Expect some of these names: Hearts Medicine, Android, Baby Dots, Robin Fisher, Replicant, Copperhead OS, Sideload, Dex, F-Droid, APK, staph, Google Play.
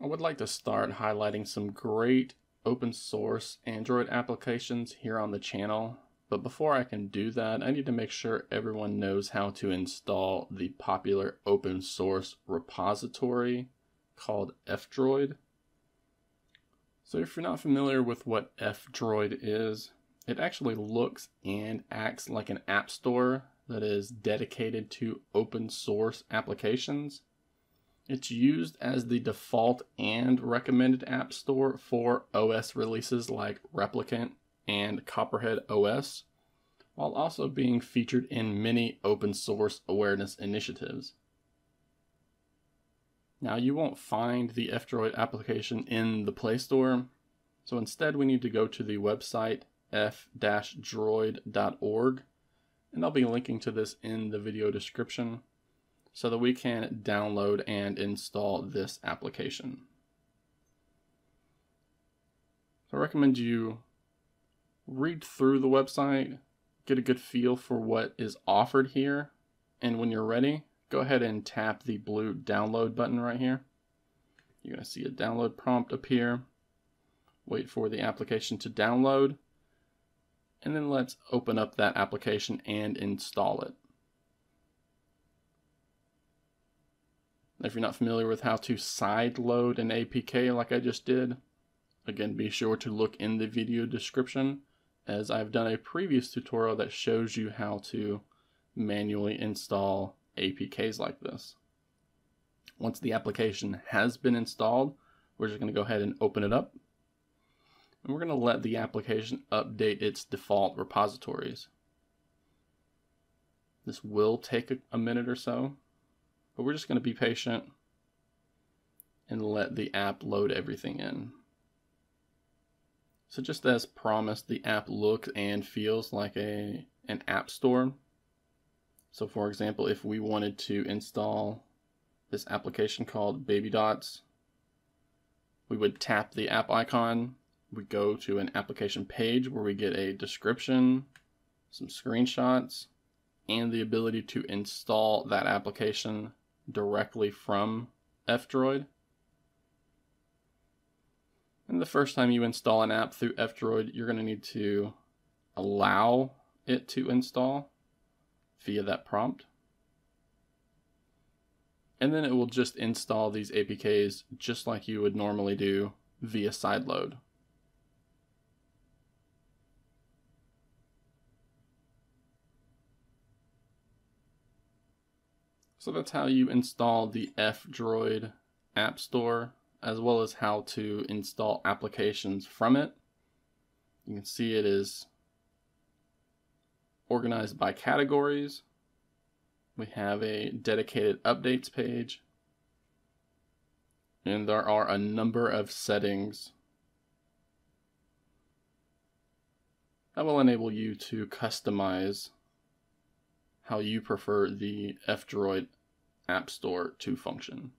I would like to start highlighting some great open source Android applications here on the channel. But before I can do that, I need to make sure everyone knows how to install the popular open source repository called F-Droid. So if you're not familiar with what F-Droid is, it actually looks and acts like an app store that is dedicated to open source applications. It's used as the default and recommended app store for OS releases like Replicant and Copperhead OS, while also being featured in many open source awareness initiatives. Now, you won't find the F-Droid application in the Play Store, so instead we need to go to the website f-droid.org, and I'll be linking to this in the video description so that we can download and install this application. So I recommend you read through the website, get a good feel for what is offered here, and when you're ready, go ahead and tap the blue download button right here. You're going to see a download prompt appear. Wait for the application to download, and then let's open up that application and install it. If you're not familiar with how to sideload an APK like I just did, again, be sure to look in the video description, as I've done a previous tutorial that shows you how to manually install APKs like this. Once the application has been installed, we're just going to go ahead and open it up, and we're going to let the application update its default repositories. This will take a minute or so, but we're just going to be patient and let the app load everything in. So just as promised, the app looks and feels like an app store. So for example, if we wanted to install this application called Baby Dots, we would tap the app icon, we go to an application page where we get a description, some screenshots, and the ability to install that application directly from F-Droid. And the first time you install an app through F-Droid, you're going to need to allow it to install via that prompt. And then it will just install these APKs just like you would normally do via sideload. So that's how you install the F-Droid App Store, as well as how to install applications from it. You can see it is organized by categories. We have a dedicated updates page, and there are a number of settings that will enable you to customize how you prefer the F-Droid App Store to function.